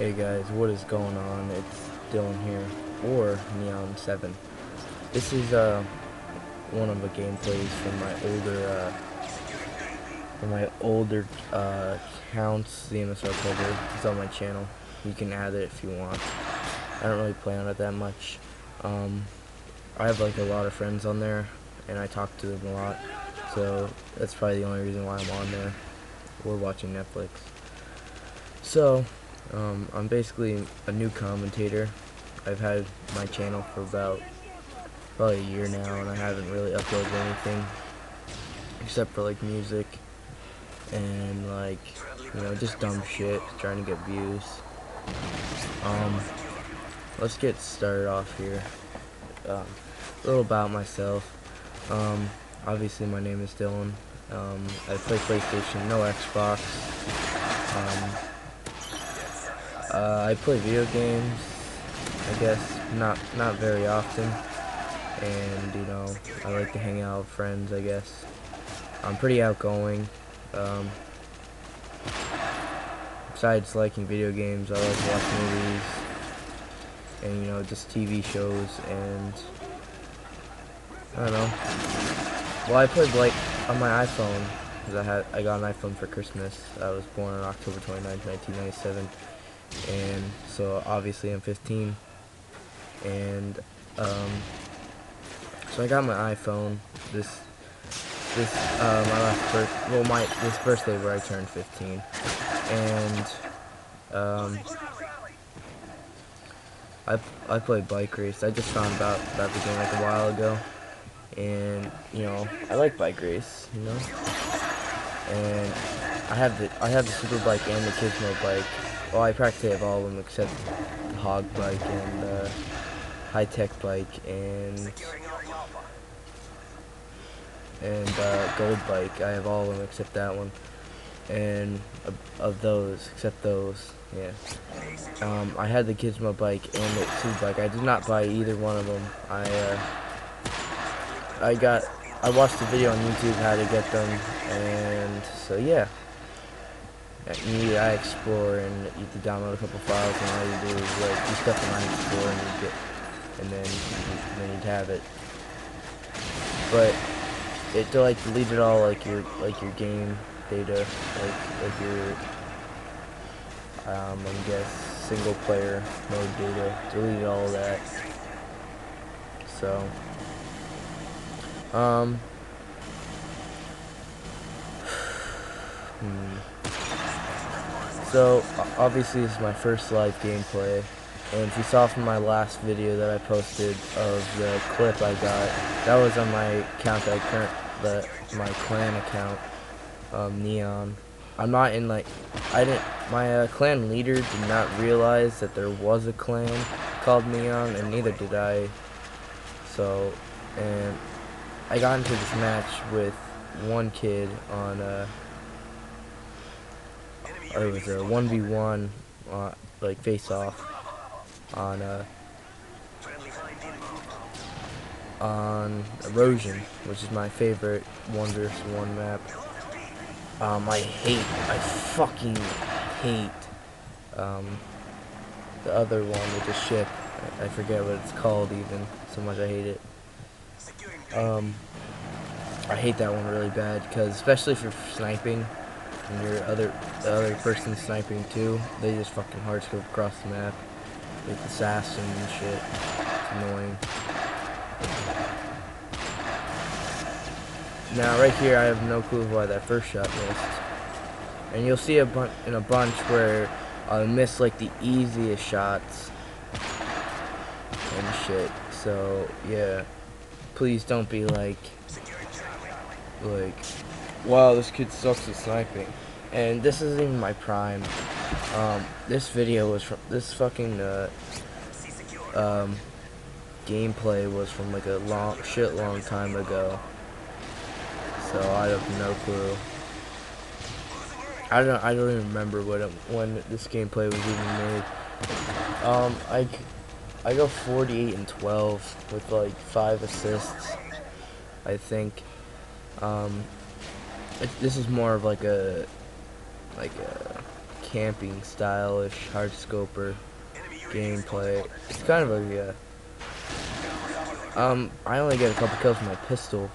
Hey guys, what is going on? It's Dylan here, or Neon7. This is one of the gameplays from my older accounts, the MSR folder. It's on my channel. You can add it if you want. I don't really play on it that much. I have like a lot of friends on there, and I talk to them a lot. So that's probably the only reason why I'm on there. We're watching Netflix. So. I'm basically a new commentator. I've had my channel for about probably a year now, and I haven't really uploaded anything except for like music and like, you know, just dumb shit, trying to get views. Let's get started off here. A little about myself. Obviously my name is Dylan. I play PlayStation, no Xbox. I play video games, I guess, not very often, and, you know, I like to hang out with friends, I guess. I'm pretty outgoing. Besides liking video games, I like to watch movies, and, you know, just TV shows, and, I don't know. Well, I played Black on my iPhone, because I got an iPhone for Christmas. I was born on October 29th, 1997. And so obviously I'm 15, and so I got my iPhone this birthday where I turned 15, and I played Bike Race. I just found out about the game like a while ago, and you know I like Bike Race, you know, and I have the Superbike and the Kizmo bike. Well, I practically have all of them except the Hog Bike and High Tech Bike and Gold Bike. I have all of them except that one, and except those, yeah. I had the Kizmo Bike and the Superbike. I did not buy either one of them. I watched a video on YouTube how to get them, and so yeah. You need iExplorer, and you have to download a couple files, and all you do is like do stuff in iExplorer, and you get, and then you'd have it. But it to like delete it all, like your game data, like your I guess single player mode data, delete all that. So So, obviously this is my first live gameplay, and if you saw from my last video that I posted of the clip I got, that was on my account that I my clan account, Neon. I'm not in like, my clan leader did not realize that there was a clan called Neon, and neither did I. So, and I got into this match with one kid on, it was a 1v1, like face-off, on Erosion, which is my favorite 1v1 map. I fucking hate the other one with the ship. I forget what it's called even, so much I hate it. I hate that one really bad, because especially if you're sniping, and the other person sniping too, they just fucking hardscope across the map with assassin and shit. It's annoying. Now right here I have no clue why that first shot missed. And you'll see a bunch where I miss like the easiest shots and shit. So yeah. Please don't be like wow, this kid sucks at sniping. And this isn't even my prime. This video was from, this fucking, gameplay was from like a long time ago. So I have no clue. I don't even remember when this gameplay was even made. I go 48-12 with like 5 assists, I think. This is more of like a camping stylish hard scoper gameplay. It's kind of a I only get a couple kills with my pistol,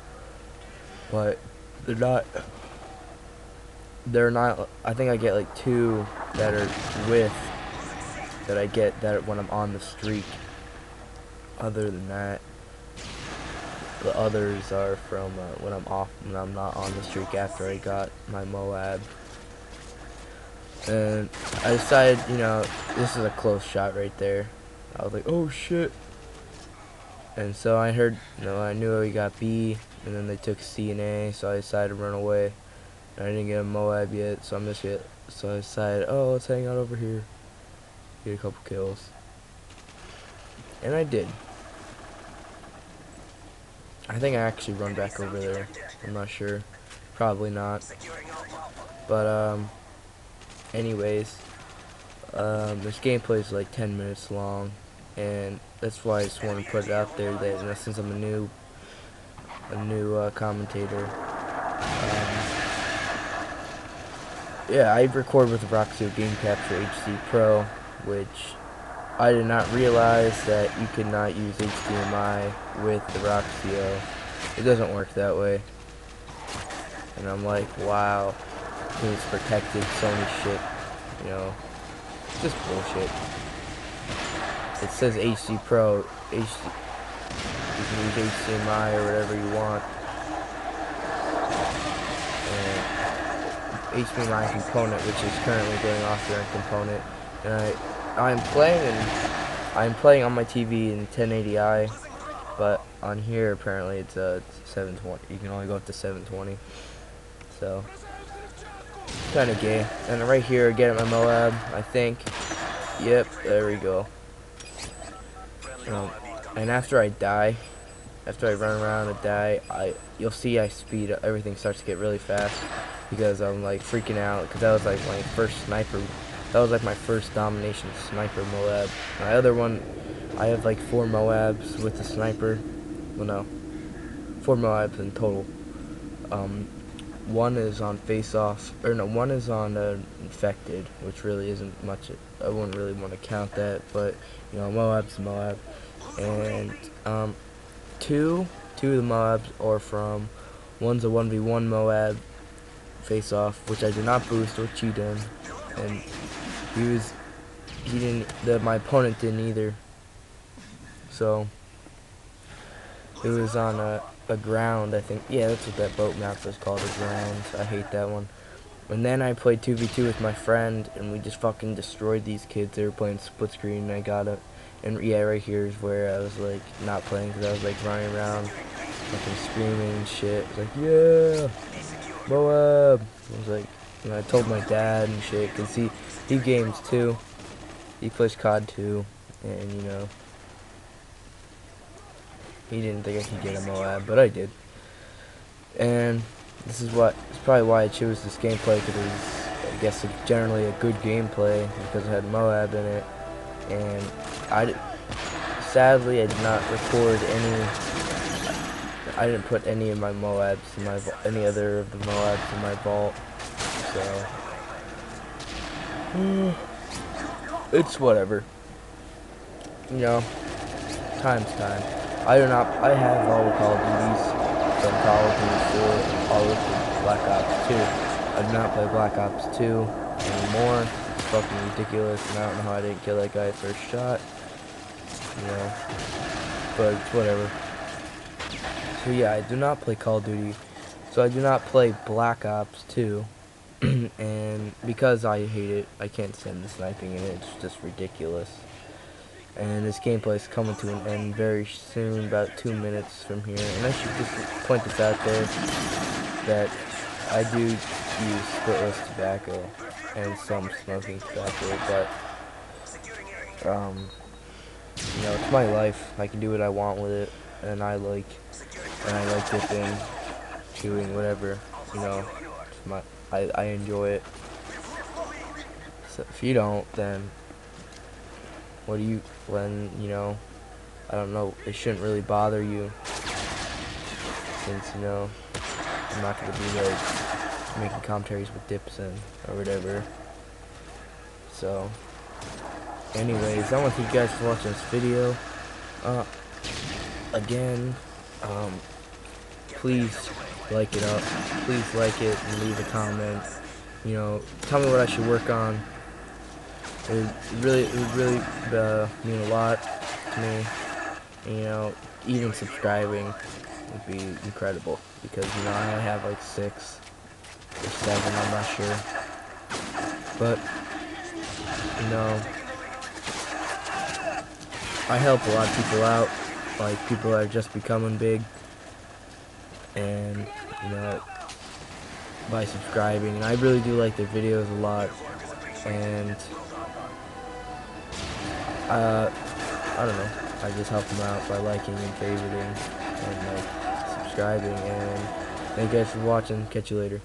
but they're not I think I get like two that are with that I get that when I'm on the streak. Other than that, the others are from when I'm off, when I'm not on the streak after I got my Moab. And I decided, you know, this is a close shot right there. I was like, oh shit. And so I heard, you know, I knew we got B, and then they took C and A, so I decided to run away. And I didn't get a Moab yet, so I missed it. So I decided, oh, let's hang out over here, get a couple kills. And I did. I think I actually run back over there. I'm not sure. Probably not. But, anyways, this gameplay is like 10 minutes long, and that's why I just want to put it out there that, you know, since I'm a new commentator, yeah, I record with the Roxio Game Capture HD Pro, which I did not realize that you could not use HDMI with the Roxio. It doesn't work that way, and I'm like, wow. It's protected Sony shit, you know, just bullshit. It says HD Pro, you can use HDMI or whatever you want. And HDMI component, which is currently going off their own component, and I'm playing on my TV in 1080i, but on here apparently it's 720. You can only go up to 720, so. Kind of gay. And right here again at my Moab, I think. Yep, there we go. And after I run around and die, you'll see I speed up. Everything starts to get really fast because I'm like freaking out, because that was like my first sniper. That was like my first domination sniper Moab. My other one, I have like 4 Moabs with the sniper. Well, no, 4 Moabs in total. One is on Face-Off, or no, one is on Infected, which really isn't much. I wouldn't really want to count that, but, you know, Moab's Moab. And two of the Moabs are from, one's a 1v1 Moab Face-Off, which I did not boost or cheat in, and my opponent didn't either. So it was on a ground, I think. Yeah, that's what that boat map was called, a ground. I hate that one. And then I played 2v2 with my friend, and we just fucking destroyed these kids. They were playing split screen, and I got up. And yeah, right here is where I was like not playing, because I was like running around, fucking screaming and shit. I was like, yeah, Moab. I was like, and I told my dad and shit, because he games too. He plays COD too, and you know. He didn't think I could get a Moab, but I did. And this is probably why I chose this gameplay, because it was, I guess, generally a good gameplay because it had Moab in it. And sadly, I did not record any. I didn't put any of my Moabs in my any other of the Moabs in my vault. So it's whatever. You know, time's time. I have all the Call of Duties, some Call of Duty 4, all of the Black Ops 2. I do not play Black Ops 2 anymore. It's fucking ridiculous, and I don't know how I didn't kill that guy first shot. You know, but whatever. So yeah, I do not play Call of Duty, so I do not play Black Ops 2, and because I hate it, I can't stand the sniping in it, it's just ridiculous. And this gameplay is coming to an end very soon, about 2 minutes from here. And I should just point this out there that I do use splitless tobacco and some smoking tobacco, but you know, it's my life. I can do what I want with it, and I like this thing, chewing whatever, you know. It's I enjoy it. So if you don't, then. You know, I don't know, it shouldn't really bother you, since, you know, I'm not going to be, like, making commentaries with dips in, or whatever, So anyways, I want you guys to watch this video. Again, please like it up, please like it and leave a comment. You know, tell me what I should work on. It would really mean a lot to me. You know, even subscribing would be incredible, because you know I only have like 6 or 7, I'm not sure. But you know, I help a lot of people out, like people that are just becoming big, and you know, by subscribing. And I really do like their videos a lot, and I don't know, I just help them out by liking and favoriting and like subscribing. And thank you guys for watching. Catch you later.